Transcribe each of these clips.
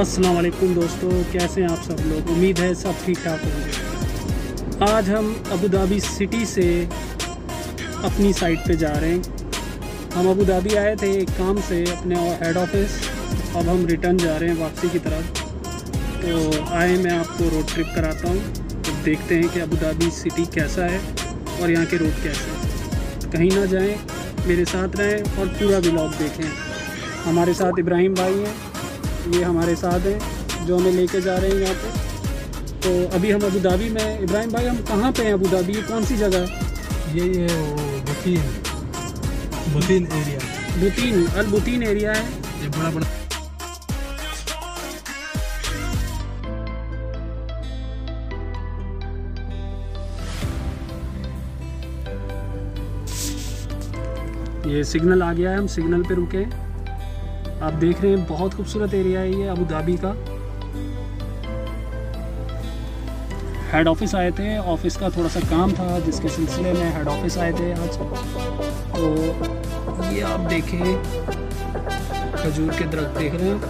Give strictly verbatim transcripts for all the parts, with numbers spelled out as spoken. अस्सलाम वालेकुम दोस्तों, कैसे हैं आप सब लोग। उम्मीद है सब ठीक ठाक होंगे। आज हम अबू धाबी सिटी से अपनी साइड पे जा रहे हैं। हम अबू धाबी आए थे एक काम से अपने हेड ऑफिस, अब हम रिटर्न जा रहे हैं वापसी की तरफ। तो आए मैं आपको रोड ट्रिप कराता हूँ, तो देखते हैं कि अबू धाबी सिटी कैसा है और यहाँ के रोड कैसे हैं। कहीं ना जाएं, मेरे साथ रहें और पूरा व्लॉग देखें। हमारे साथ इब्राहिम भाई हैं, ये हमारे साथ हैं जो हमें लेके जा रहे हैं यहाँ पे। तो अभी हम अबू धाबी में। इब्राहिम भाई, हम कहाँ पे हैं अबू धाबी, ये कौन सी जगह है? ये ये बुतीन बुतीन एरिया बुतीन अल बुतीन एरिया है ये, बड़ा बड़ा। ये सिग्नल आ गया है, हम सिग्नल पे रुके हैं। आप देख रहे हैं बहुत खूबसूरत एरिया है ये अबू धाबी का। हेड ऑफिस आए थे, ऑफिस का थोड़ा सा काम था जिसके सिलसिले में हेड ऑफिस आए थे आज। तो ये आप देखें खजूर के दरख्त देख रहे हैं।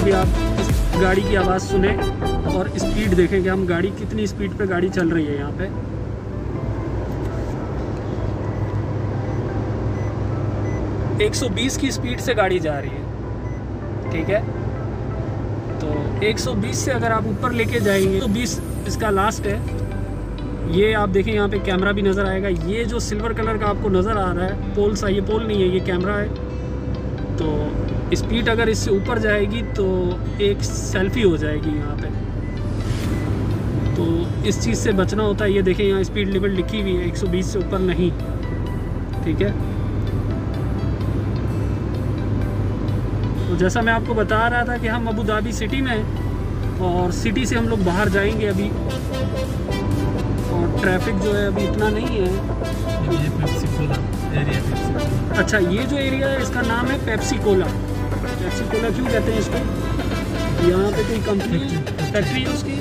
अभी आप इस गाड़ी की आवाज़ सुने और स्पीड देखेंगे हम गाड़ी कितनी स्पीड पे गाड़ी चल रही है यहाँ पे। एक सौ बीस की स्पीड से गाड़ी जा रही है, ठीक है। तो एक सौ बीस से अगर आप ऊपर लेके जाएंगे तो बीस इसका लास्ट है। ये आप देखें, यहाँ पे कैमरा भी नज़र आएगा। ये जो सिल्वर कलर का आपको नज़र आ रहा है पोल सा, ये पोल नहीं है, ये कैमरा है। तो स्पीड अगर इससे ऊपर जाएगी तो एक सेल्फी हो जाएगी यहाँ पे, तो इस चीज़ से बचना होता है। ये देखें यहाँ स्पीड लिमिट लिखी हुई है एक सौ बीस से ऊपर नहीं, ठीक है। तो जैसा मैं आपको बता रहा था कि हम अबू धाबी सिटी में हैं और सिटी से हम लोग बाहर जाएंगे अभी। और ट्रैफिक जो है अभी इतना नहीं है एरिया। अच्छा, ये जो एरिया है इसका नाम है पेप्सी कोला। पेप्सी कोला क्यों कहते हैं इसको? यहाँ पे कोई कंपनी फैक्ट्री है उसकी,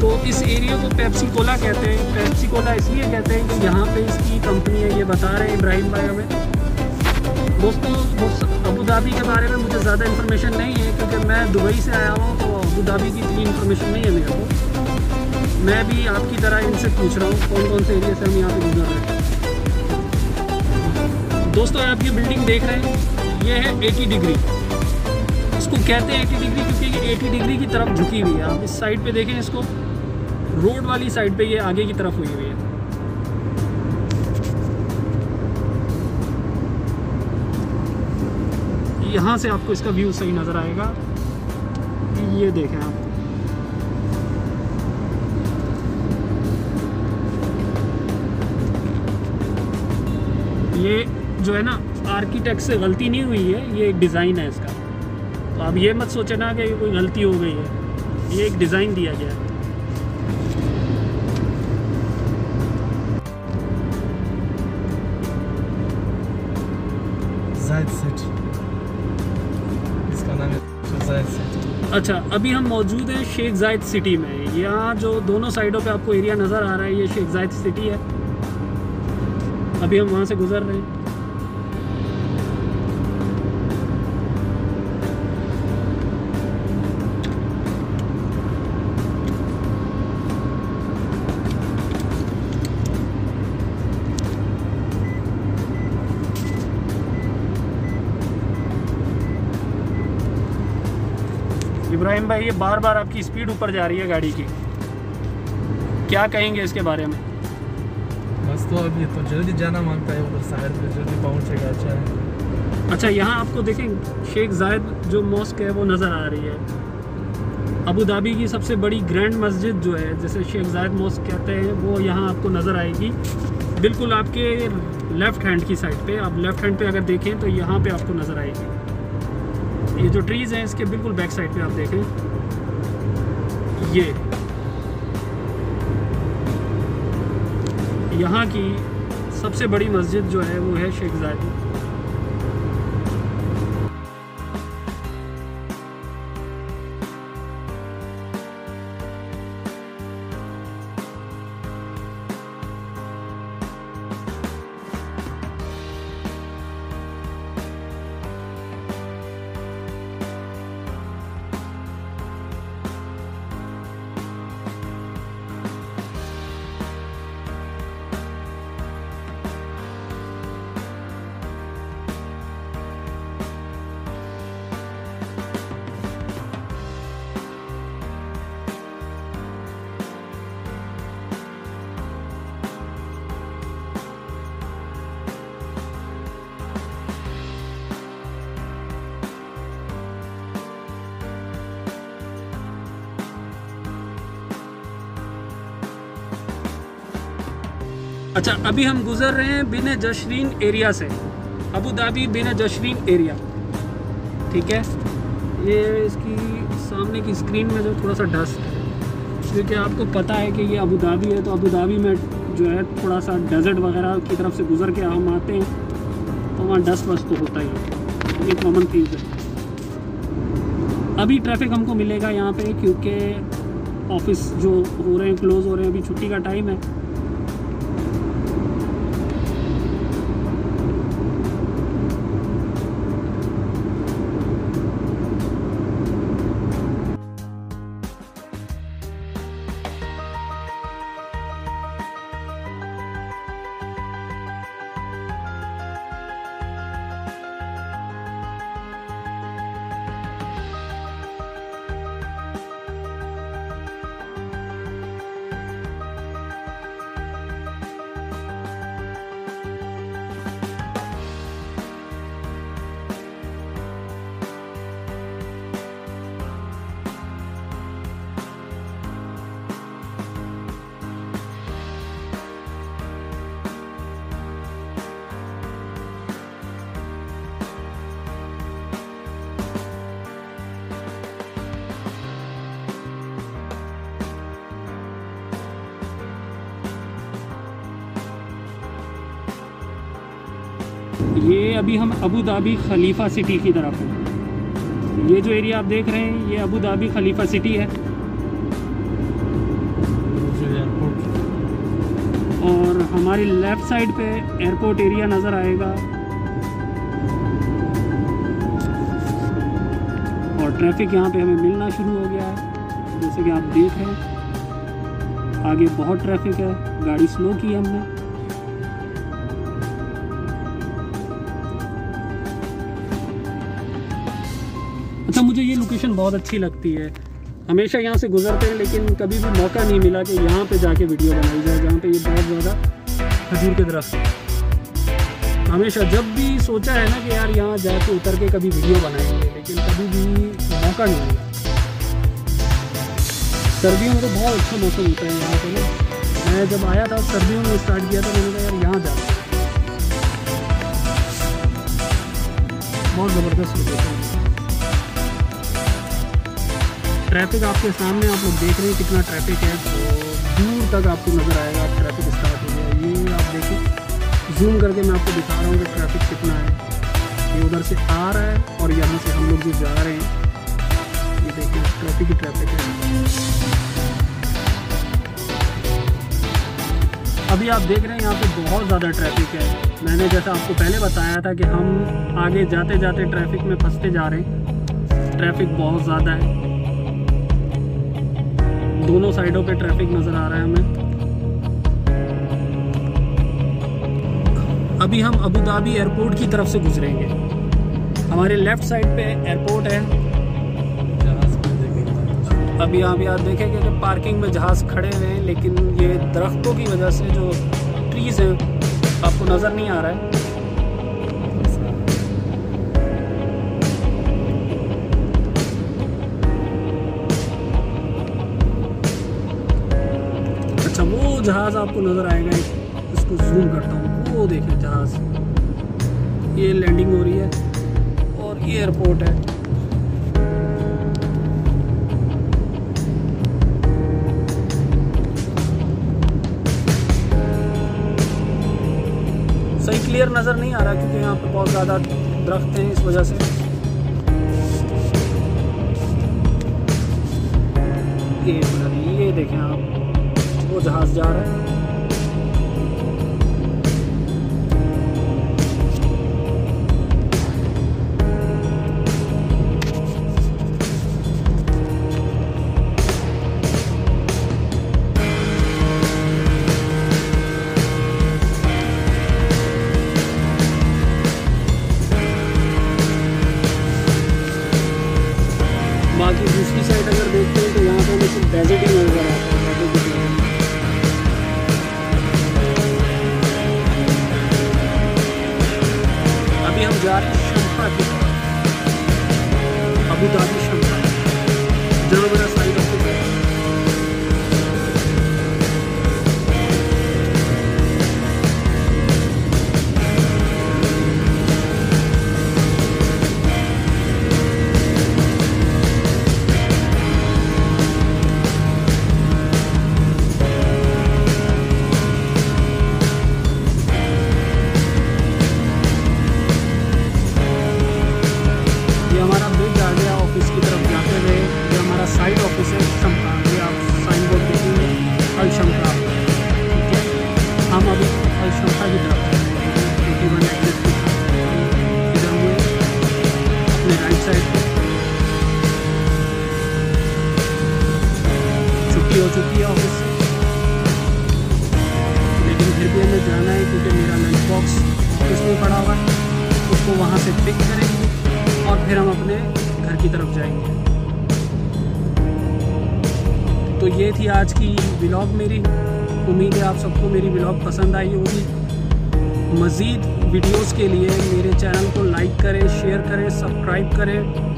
तो इस एरिया को पेप्सी कोला कहते हैं। पेप्सी कोला इसलिए कहते हैं कि यहाँ पे इसकी कंपनी है, ये बता रहे हैं इब्राहिम भाई हमें। दोस्तों, अबू धाबी के बारे में मुझे ज़्यादा इन्फॉर्मेशन नहीं है क्योंकि मैं दुबई से आया हूँ, तो अबू धाबी की इतनी इन्फॉर्मेशन नहीं है मेरे को। मैं भी आपकी तरह इनसे पूछ रहा हूँ कौन कौन से एरिया से हम यहाँ पर गुजर रहे हैं। दोस्तों, आप ये बिल्डिंग देख रहे हैं, ये है अस्सी डिग्री। इसको कहते हैं अस्सी डिग्री क्योंकि ये अस्सी डिग्री की तरफ झुकी हुई है। आप इस साइड पे देखें, इसको रोड वाली साइड पे ये आगे की तरफ हुई हुई है। यहाँ से आपको इसका व्यू सही नज़र आएगा। ये देखें आप, ये जो है ना आर्किटेक्ट से गलती नहीं हुई है, ये एक डिज़ाइन है इसका। तो आप ये मत सोचना कि कोई गलती हो गई है, ये एक डिज़ाइन दिया गया है। ज़ायद सिटी इसका नाम है, ज़ायद सिटी। अच्छा, अभी हम मौजूद हैं शेख ज़ायद सिटी में। यहाँ जो दोनों साइडों पे आपको एरिया नज़र आ रहा है, ये शेख ज़ायद सिटी है। अभी हम वहाँ से गुज़र रहे हैं। इब्राहिम भाई, ये बार बार आपकी स्पीड ऊपर जा रही है गाड़ी की, क्या कहेंगे इसके बारे में? बस, तो अब ये तो जल्दी जाना मांगता है, उधर शहर में जल्दी पहुंचेगा, अच्छा है। अच्छा, यहाँ आपको देखें शेख ज़ायद जो मॉस्क है वो नज़र आ रही है। अबू धाबी की सबसे बड़ी ग्रैंड मस्जिद जो है, जैसे शेख ज़ायद मॉस्क कहते हैं, वो यहाँ आपको नज़र आएगी। बिल्कुल आपके लेफ़्ट हैंड की साइड पे, आप लेफ़्ट हैंड पे अगर देखें तो यहाँ पे आपको नज़र आएगी। ये जो ट्रीज़ हैं इसके बिल्कुल बैक साइड पे आप देखें, ये यहाँ की सबसे बड़ी मस्जिद जो है वो है शेख ज़ायद। अच्छा, अभी हम गुज़र रहे हैं बिन जशरीन एरिया से, अबू धाबी बिन जशरीन एरिया। ठीक है, ये इसकी सामने की स्क्रीन में जो थोड़ा सा डस्ट है, क्योंकि आपको पता है कि ये अबू धाबी है, तो अबू धाबी में जो है थोड़ा सा डेजर्ट वगैरह की तरफ से गुज़र के हम आते हैं तो वहाँ डस्ट वस्ट तो होता ही है, ये कॉमन चीज़ है। अभी ट्रैफिक हमको मिलेगा यहाँ पर, क्योंकि ऑफिस जो हो रहे हैं क्लोज़ हो रहे हैं, अभी छुट्टी का टाइम है। ये अभी हम अबू धाबी खलीफा सिटी की तरफ हैं। ये जो एरिया आप देख रहे हैं ये अबू धाबी खलीफा सिटी है, और हमारी लेफ़्ट साइड पे एयरपोर्ट एरिया नज़र आएगा। और ट्रैफिक यहाँ पे हमें मिलना शुरू हो गया है, जैसे कि आप देख रहे हैं आगे बहुत ट्रैफिक है, गाड़ी स्लो की हमने। अच्छा, मुझे ये लोकेशन बहुत अच्छी लगती है, हमेशा यहाँ से गुजरते हैं लेकिन कभी भी मौका नहीं मिला कि यहाँ पे जाके वीडियो बनाई जाए, जहाँ पे ये बहुत ज़्यादा खजूर के दरख्त। हमेशा जब भी सोचा है ना कि यार यहाँ जाके उतर के कभी वीडियो बनाएंगे, लेकिन कभी भी मौका नहीं मिला। सर्दियों में तो बहुत अच्छा मौसम होता है यहाँ पे ना, मैं जब आया था सर्दियों में स्टार्ट किया था, मैंने कहा यार यहाँ जाना, बहुत ज़बरदस्त लोकेशन है। ट्रैफिक आपके सामने, आप लोग देख रहे हैं कितना ट्रैफिक है, तो दूर तक आपको नज़र आएगा ट्रैफिक स्टार्ट हो गया। ये आप देखिए जूम करके मैं आपको दिखा रहा हूँ कि ट्रैफिक कितना है, ये उधर से आ रहा है और यहाँ से हम लोग जो जा रहे हैं, ये देखिए ट्रैफिक ही ट्रैफिक है। अभी आप देख रहे हैं यहाँ पर बहुत ज़्यादा ट्रैफिक है, मैंने जैसा आपको पहले बताया था कि हम आगे जाते जाते ट्रैफिक में फंसते जा रहे हैं, ट्रैफिक बहुत ज़्यादा है, दोनों साइडों पे ट्रैफिक नज़र आ रहा है हमें। अभी हम अबू धाबी एयरपोर्ट की तरफ से गुजरेंगे, हमारे लेफ़्ट साइड पे एयरपोर्ट है। अभी आप यहाँ देखेंगे कि पार्किंग में जहाज़ खड़े हुए हैं, लेकिन ये दरख्तों की वजह से जो ट्रीज़ हैं आपको नज़र नहीं आ रहा है। जहाज़ आपको नज़र आएगा, इसको जूम करता हूँ, वो देखिए जहाँ से ये लैंडिंग हो रही है और ये एयरपोर्ट है। सही क्लियर नज़र नहीं आ रहा क्योंकि यहाँ पे बहुत ज़्यादा दरख्त हैं, इस वजह से। ये ये देखें आप, वो जहाज जा रहा है। बाकी दूसरी साइड अगर देखते हैं तो यहाँ पे मुझे डेजर्ट ही नजर आता है। अभी हम जा रहे हैं शर्जाह की तरफ, अबू धाबी शर्जाह, जहाँ मेरा साइड ऑफ है। तो ये थी आज की व्लॉग मेरी। उम्मीद है आप सबको मेरी व्लॉग पसंद आई होगी। मज़ीद वीडियोस के लिए मेरे चैनल को लाइक करें, शेयर करें, सब्सक्राइब करें।